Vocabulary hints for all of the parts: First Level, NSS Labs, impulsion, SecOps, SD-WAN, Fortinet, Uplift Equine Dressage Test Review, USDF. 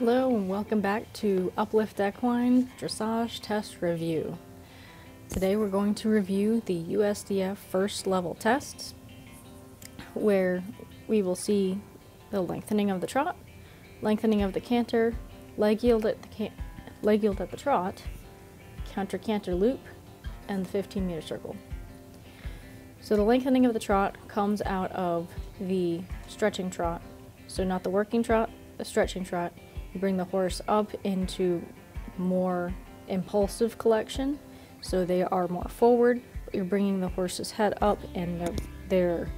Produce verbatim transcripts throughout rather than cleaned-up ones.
Hello and welcome back to Uplift Equine Dressage Test Review. Today we're going to review the U S D F first level tests, where we will see the lengthening of the trot, lengthening of the canter, leg yield at the, can leg yield at the trot, counter-canter loop, and the fifteen meter circle. So the lengthening of the trot comes out of the stretching trot, so not the working trot, the stretching trot. You bring the horse up into more impulsive collection, so they are more forward. You're bringing the horse's head up and their, their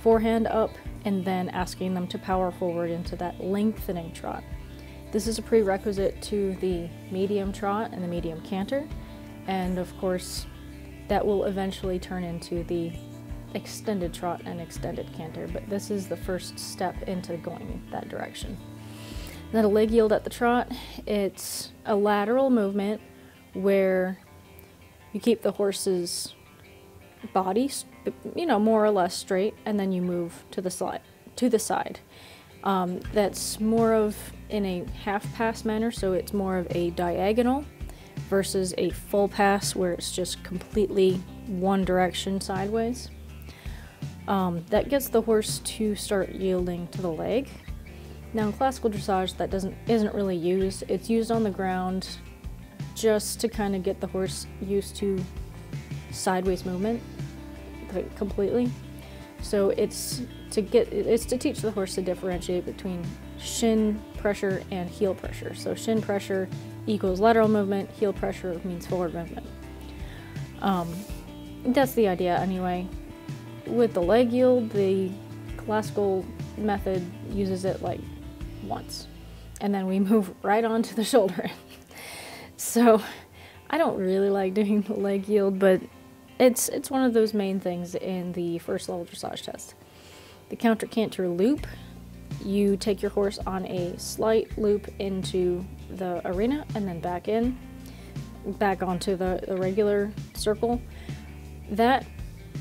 forehand up, and then asking them to power forward into that lengthening trot. This is a prerequisite to the medium trot and the medium canter, and of course that will eventually turn into the extended trot and extended canter, but this is the first step into going that direction. Then a leg yield at the trot, it's a lateral movement where you keep the horse's body, you know, more or less straight, and then you move to the side. To the side, um, that's more of in a half pass manner, so it's more of a diagonal versus a full pass where it's just completely one direction sideways. Um, that gets the horse to start yielding to the leg. Now in classical dressage that doesn't isn't really used. It's used on the ground just to kind of get the horse used to sideways movement completely. So it's to get it's to teach the horse to differentiate between shin pressure and heel pressure. So shin pressure equals lateral movement, heel pressure means forward movement. Um, that's the idea anyway. With the leg yield, the classical method uses it like once, and then we move right on to the shoulder. So I don't really like doing the leg yield, but it's it's one of those main things in the first level dressage test. The counter canter loop, you take your horse on a slight loop into the arena and then back in, back onto the, the regular circle. That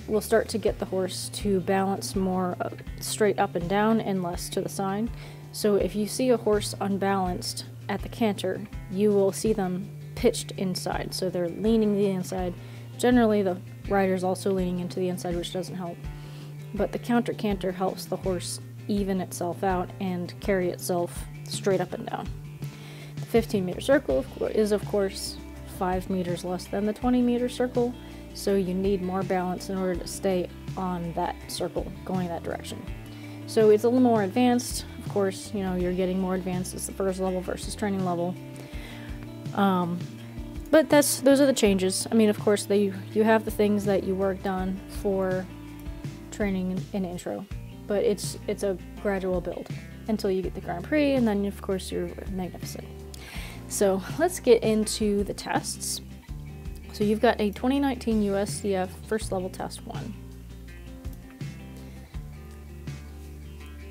will start to get the horse to balance more straight up and down and less to the side. So if you see a horse unbalanced at the canter, you will see them pitched inside, so they're leaning the inside. Generally the rider's also leaning into the inside, which doesn't help, but the counter canter helps the horse even itself out and carry itself straight up and down. The fifteen meter circle is of course five meters less than the twenty meter circle, so you need more balance in order to stay on that circle going that direction. So it's a little more advanced, of course. You know, you're getting more advanced. It's the first level versus training level. Um, but that's those are the changes. I mean, of course, they, you have the things that you worked on for training and intro, but it's it's a gradual build until you get the Grand Prix, and then of course you're magnificent. So let's get into the tests. So you've got a twenty nineteen U S D F first level test one.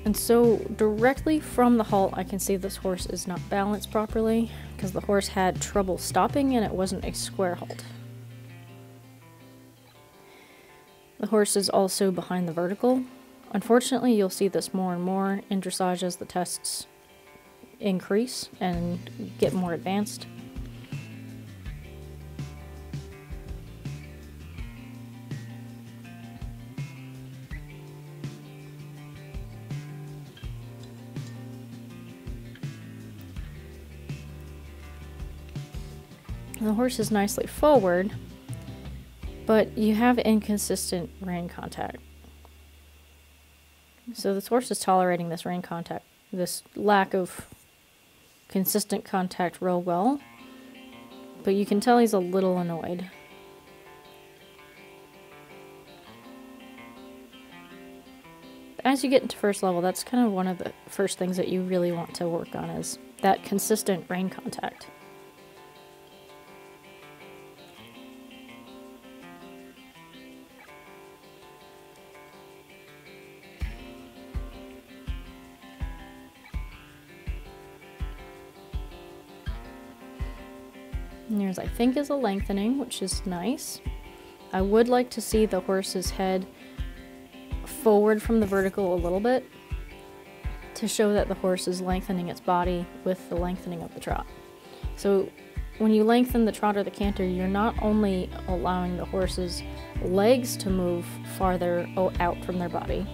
And so directly from the halt, I can see this horse is not balanced properly because the horse had trouble stopping and it wasn't a square halt. The horse is also behind the vertical. Unfortunately, you'll see this more and more in dressage as the tests increase and get more advanced. The horse is nicely forward, but you have inconsistent rein contact. So this horse is tolerating this rein contact, this lack of consistent contact real well, but you can tell he's a little annoyed. As you get into first level, that's kind of one of the first things that you really want to work on, is that consistent rein contact. And there's, I think, is a lengthening, which is nice. I would like to see the horse's head forward from the vertical a little bit. to show that the horse is lengthening its body with the lengthening of the trot. So when you lengthen the trot or the canter, you're not only allowing the horse's legs to move farther out from their body,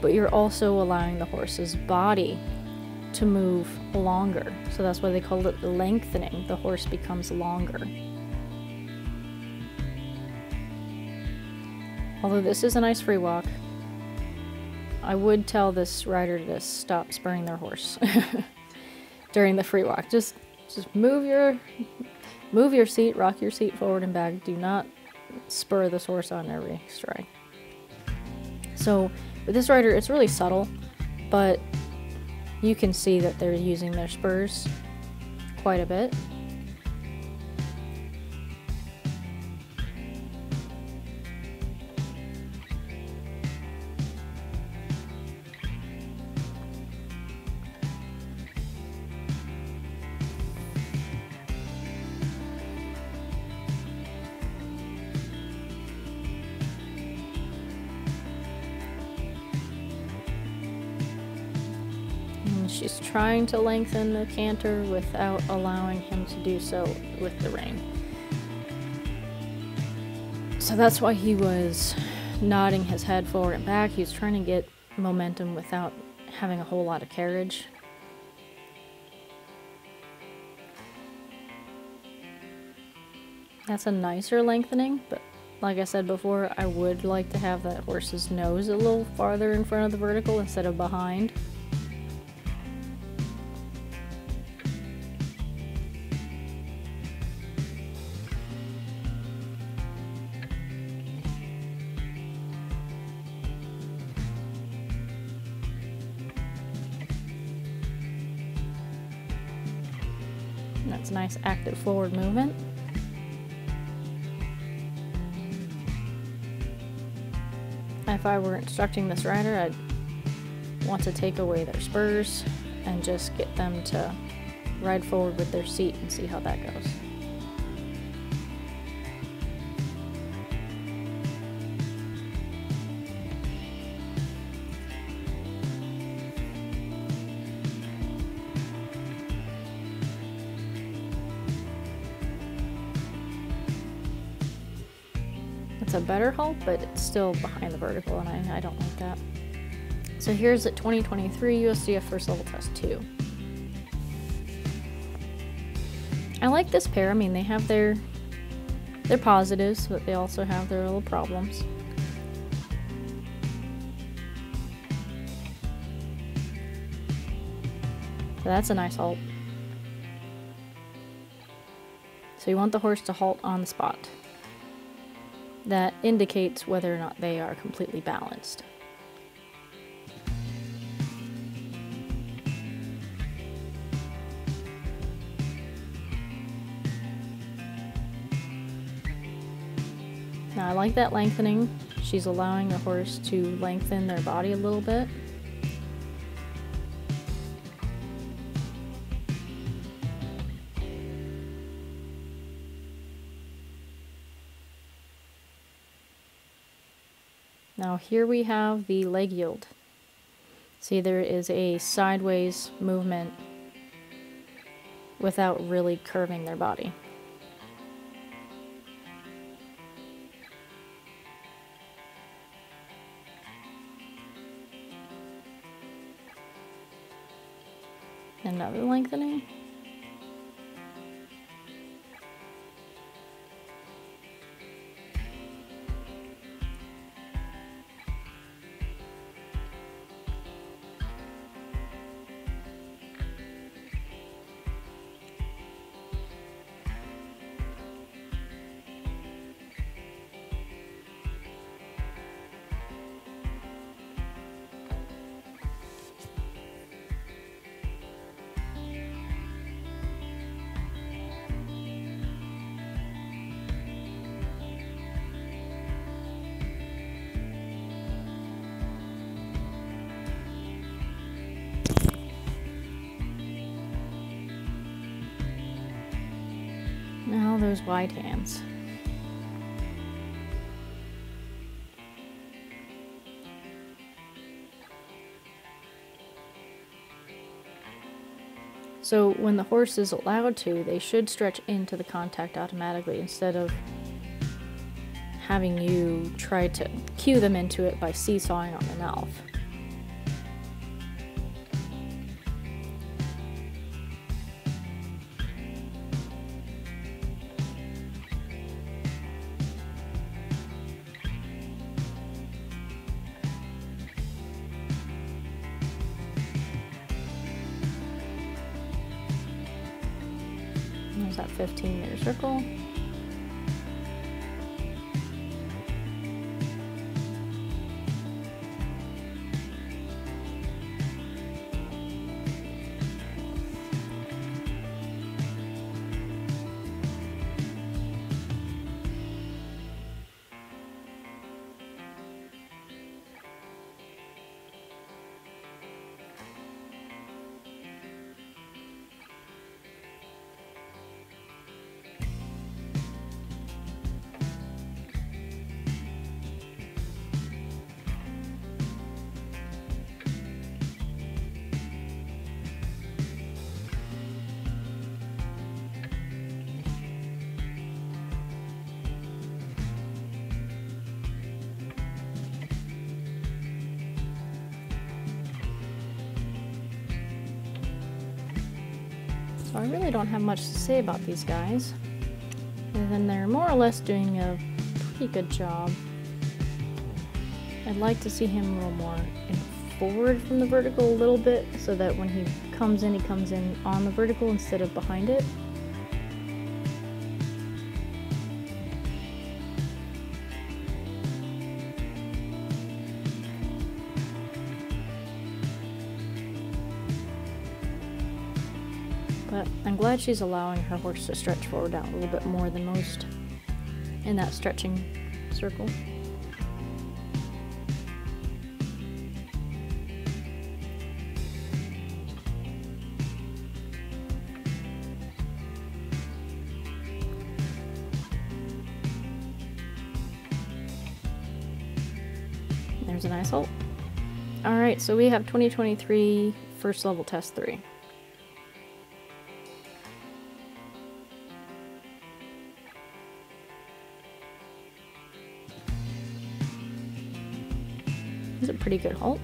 but you're also allowing the horse's body to move longer. So that's why they call it lengthening. The horse becomes longer. Although this is a nice free walk, I would tell this rider to stop spurring their horse during the free walk. Just just move your move your seat, rock your seat forward and back. Do not spur this horse on every stride. So with this rider, it's really subtle, but you can see that they're using their spurs quite a bit. She's trying to lengthen the canter without allowing him to do so with the rein. So that's why he was nodding his head forward and back. He was trying to get momentum without having a whole lot of carriage. That's a nicer lengthening, but like I said before, I would like to have that horse's nose a little farther in front of the vertical instead of behind. That's a nice active forward movement. If I were instructing this rider, I'd want to take away their spurs and just get them to ride forward with their seat and see how that goes. A better halt, but it's still behind the vertical, and I, I don't like that. So here's at twenty twenty-three U S D F First Level Test two. I like this pair. I mean, they have their their positives, but they also have their little problems. So that's a nice halt. So you want the horse to halt on the spot. That indicates whether or not they are completely balanced. Now I like that lengthening. She's allowing the horse to lengthen their body a little bit. Now here we have the leg yield. See, there is a sideways movement without really curving their body. Another lengthening. Now those wide hands. So when the horse is allowed to, they should stretch into the contact automatically instead of having you try to cue them into it by seesawing on the mouth. There's that fifteen meter circle. So I really don't have much to say about these guys, and then they're more or less doing a pretty good job. I'd like to see him a little more forward from the vertical a little bit, so that when he comes in, he comes in on the vertical instead of behind it. But I'm glad she's allowing her horse to stretch forward out a little bit more than most in that stretching circle. There's a nice halt. Alright, so we have twenty twenty-three first level test three. It's a pretty good halt.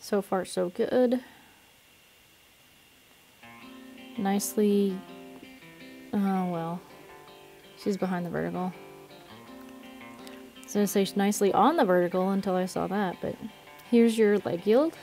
So far, so good. Nicely, oh well, she's behind the vertical. I was gonna say she's nicely on the vertical until I saw that, but here's your leg yield.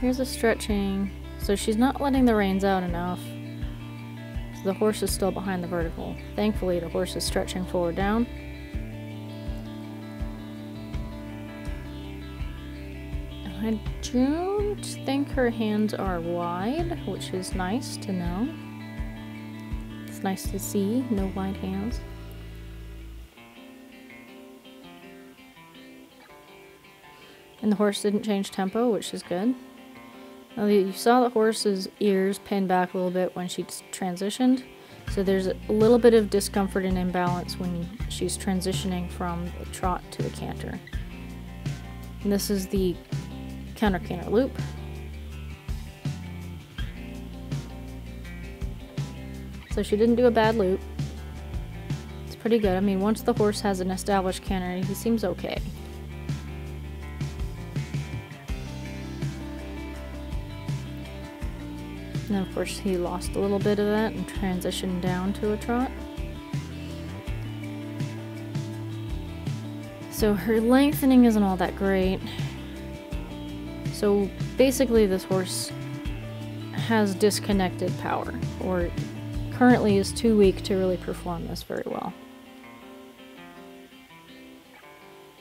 Here's a stretching, so she's not letting the reins out enough. So the horse is still behind the vertical. Thankfully, the horse is stretching forward down. And I don't think her hands are wide, which is nice to know. It's nice to see, no wide hands. And the horse didn't change tempo, which is good. Now you saw the horse's ears pin back a little bit when she transitioned, so there's a little bit of discomfort and imbalance when she's transitioning from the trot to the canter. And this is the counter-canter loop. So she didn't do a bad loop. It's pretty good. I mean, once the horse has an established canter, he seems okay. and of course he lost a little bit of that and transitioned down to a trot. So her lengthening isn't all that great. So basically this horse has disconnected power, or currently is too weak to really perform this very well.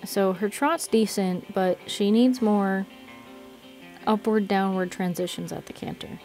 So her trot's decent, but she needs more upward-downward transitions at the canter.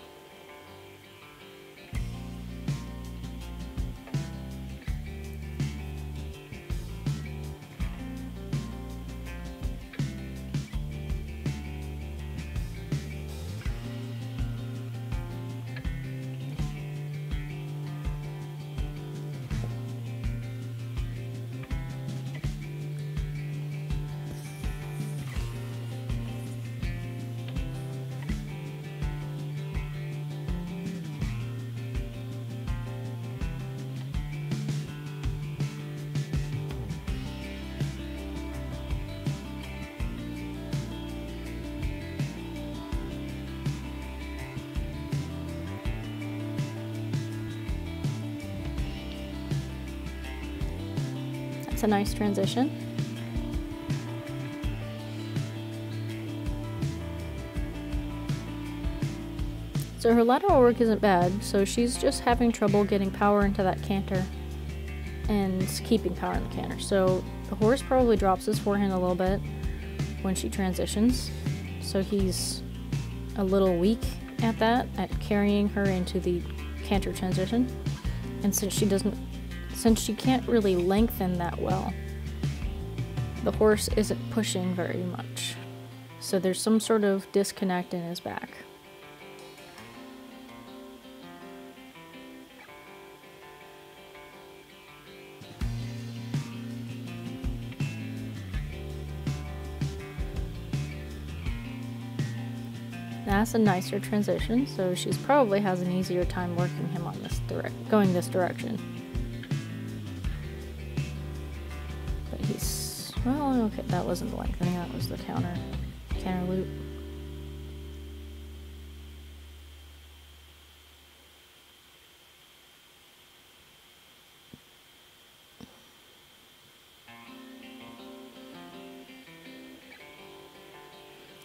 It's a nice transition. So her lateral work isn't bad, so she's just having trouble getting power into that canter and keeping power in the canter. So the horse probably drops his forehand a little bit when she transitions, so he's a little weak at that, at carrying her into the canter transition. And since she doesn't Since she can't really lengthen that well, the horse isn't pushing very much. So there's some sort of disconnect in his back. That's a nicer transition, so she probably has an easier time working him on this direct, going this direction. Well, okay, that wasn't the lengthening, that was the counter, counter loop.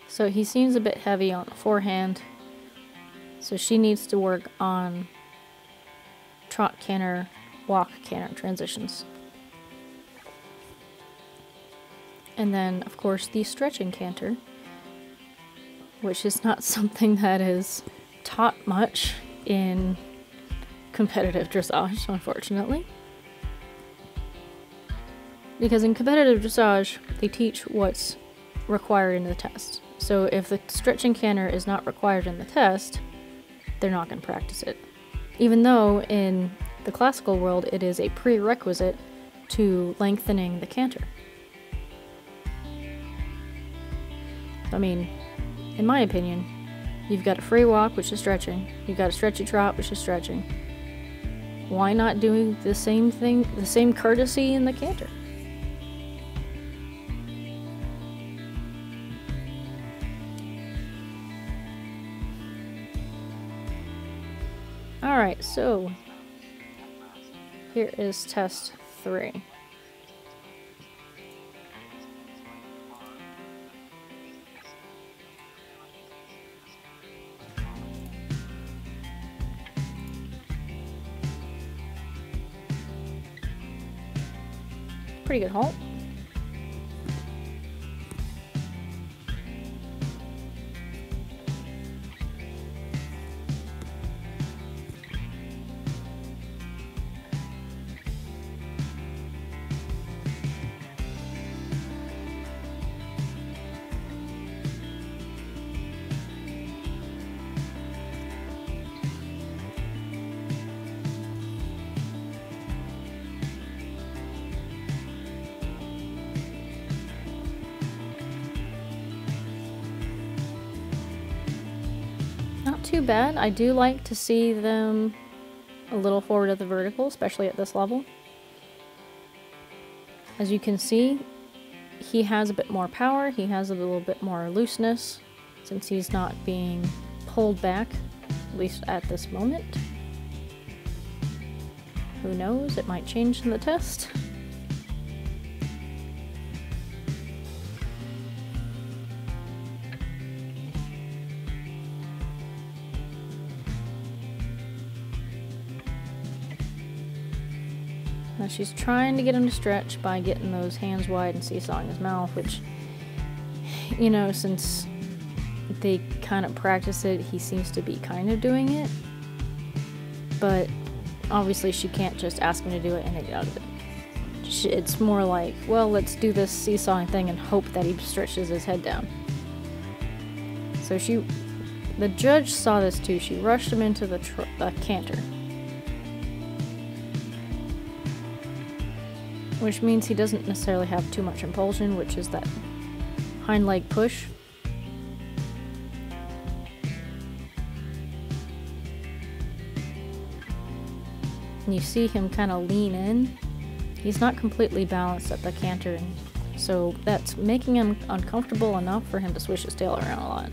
So he seems a bit heavy on the forehand, so she needs to work on trot canter, walk canter transitions. And then, of course, the stretching canter, which is not something that is taught much in competitive dressage, unfortunately. Because in competitive dressage, they teach what's required in the test. So if the stretching canter is not required in the test, they're not going to practice it. Even though in the classical world, it is a prerequisite to lengthening the canter. I mean, in my opinion, you've got a free walk, which is stretching. You've got a stretchy trot, which is stretching. Why not do the same thing, the same courtesy in the canter? All right, so here is test three. Pretty good halt. Too bad. I do like to see them a little forward of the vertical, especially at this level. As you can see, he has a bit more power, he has a little bit more looseness since he's not being pulled back at least at this moment. Who knows, it might change in the test. Now she's trying to get him to stretch by getting those hands wide and seesawing his mouth, which, you know, since they kind of practice it, he seems to be kind of doing it. But obviously she can't just ask him to do it and then get out of it. It's more like, well, let's do this seesawing thing and hope that he stretches his head down. So she, the judge saw this too. She rushed him into the tr uh, canter. Which means he doesn't necessarily have too much impulsion, which is that hind leg push. And you see him kind of lean in. He's not completely balanced at the canter, so that's making him uncomfortable enough for him to swish his tail around a lot.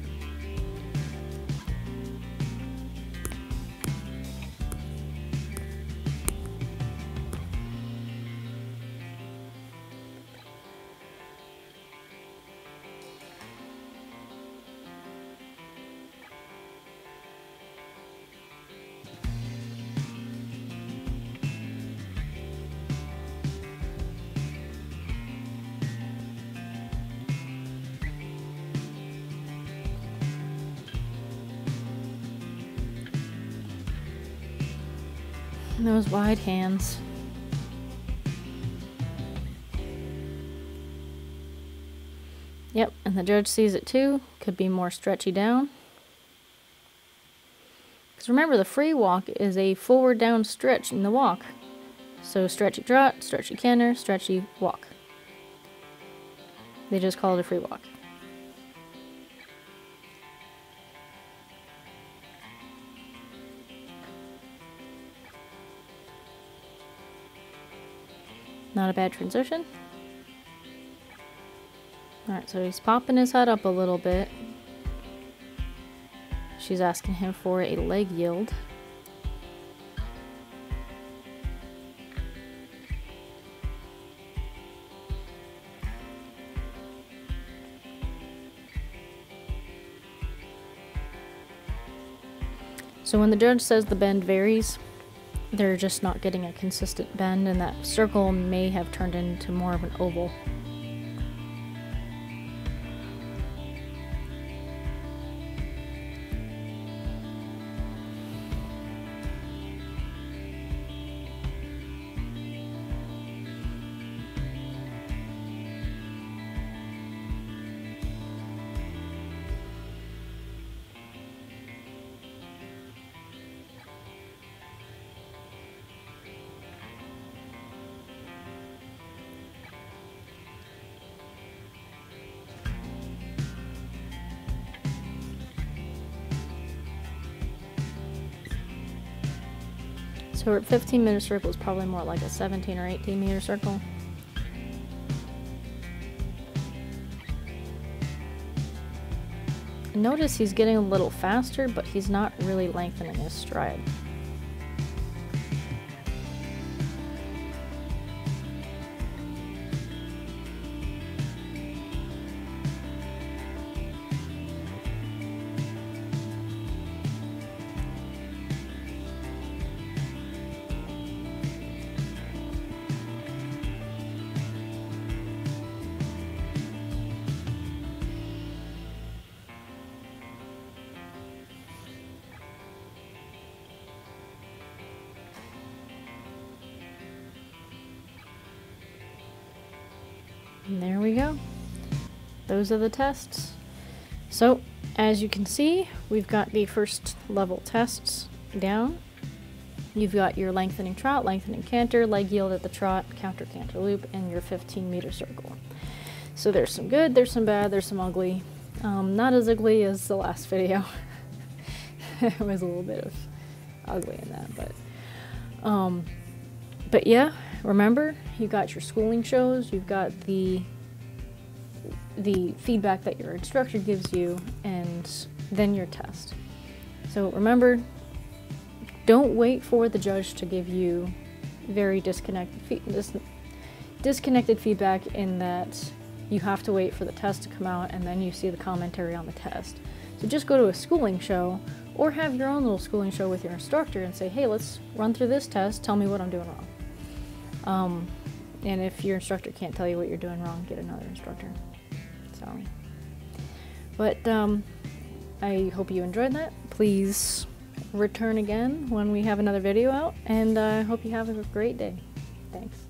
Those wide hands. Yep, and the judge sees it too. Could be more stretchy down. Because remember, the free walk is a forward down stretch in the walk. So stretchy trot, stretchy canter, stretchy walk. They just call it a free walk. Not a bad transition. Alright, so he's popping his head up a little bit. She's asking him for a leg yield. So when the judge says the bend varies, they're just not getting a consistent bend, and that circle may have turned into more of an oval. So a fifteen meter circle is probably more like a seventeen or eighteen meter circle. Notice he's getting a little faster, but he's not really lengthening his stride. And there we go. Those are the tests. So, as you can see, we've got the first level tests down. You've got your lengthening trot, lengthening canter, leg yield at the trot, counter canter loop, and your fifteen meter circle. So there's some good, there's some bad, there's some ugly. Um, not as ugly as the last video. It was a little bit of ugly in that, but... Um, but yeah, remember, you've got your schooling shows, you've got the the feedback that your instructor gives you, and then your test. So remember, don't wait for the judge to give you very disconnected, fe dis disconnected feedback, in that you have to wait for the test to come out and then you see the commentary on the test. So just go to a schooling show or have your own little schooling show with your instructor and say, hey, let's run through this test, tell me what I'm doing wrong. Um, and if your instructor can't tell you what you're doing wrong, get another instructor. So, but um, I hope you enjoyed that. Please return again when we have another video out, and I uh, hope you have a great day. Thanks.